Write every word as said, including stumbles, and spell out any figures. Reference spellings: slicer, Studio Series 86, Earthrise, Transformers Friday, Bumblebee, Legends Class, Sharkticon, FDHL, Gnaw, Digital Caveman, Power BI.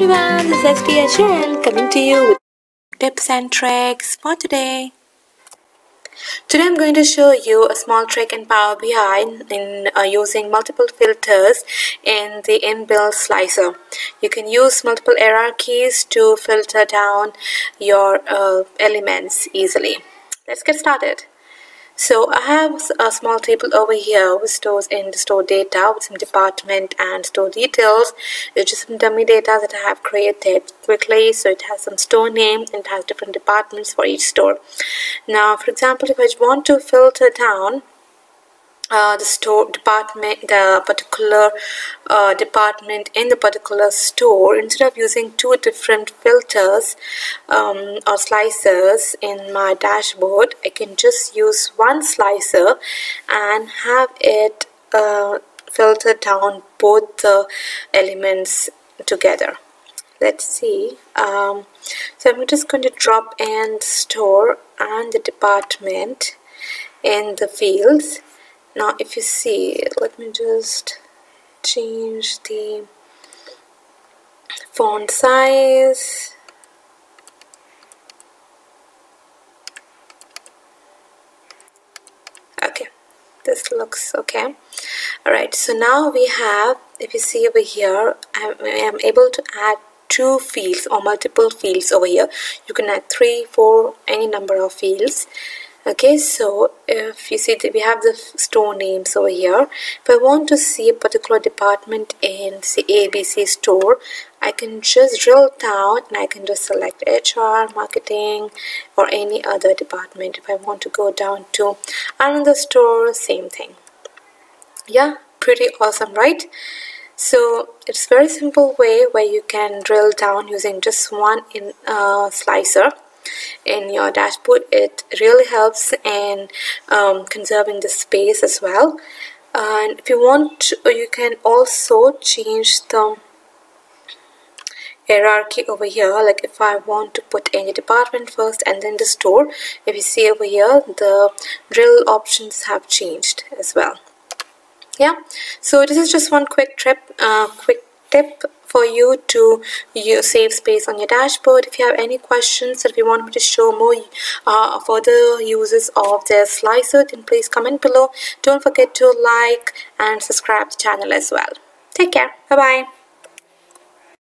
everyone, this is F D H L coming to you with tips and tricks for today. Today I'm going to show you a small trick in Power B I in uh, using multiple filters in the inbuilt slicer. You can use multiple hierarchies to filter down your uh, elements easily. Let's get started. So I have a small table over here which stores in the store data with some department and store details. It's just some dummy data that I have created quickly. So it has some store name and it has different departments for each store. Now, for example, if I want to filter down uh, the store department, the particular uh, department in the particular store, instead of using two different filters um, or slicers in my dashboard, I can just use one slicer and have it uh, filter down both the elements together. Let's see. Um, so I'm just going to drop in store and the department in the fields. Now if you see, let me just change the font size. Okay, this looks okay. Alright, so now we have, if you see over here, I am able to add two fields or multiple fields over here. You can add three, four, any number of fields. Okay, so if you see that we have the store names over here. If I want to see a particular department in say A B C store, I can just drill down and I can just select H R, marketing, or any other department. If I want to go down to another store, same thing. Yeah, pretty awesome, right? So it's a very simple way where you can drill down using just one in uh, slicer in your dashboard. It really helps in um, conserving the space as well. And if you want to, you can also change the hierarchy over here. Like if I want to put any department first and then the store, if you see over here, the drill options have changed as well. Yeah, so this is just one quick trip uh, quick tip for you to you save space on your dashboard. If you have any questions, if you want me to show more uh, further uses of the slicer, then please comment below. Don't forget to like and subscribe to the channel as well. Take care. Bye bye.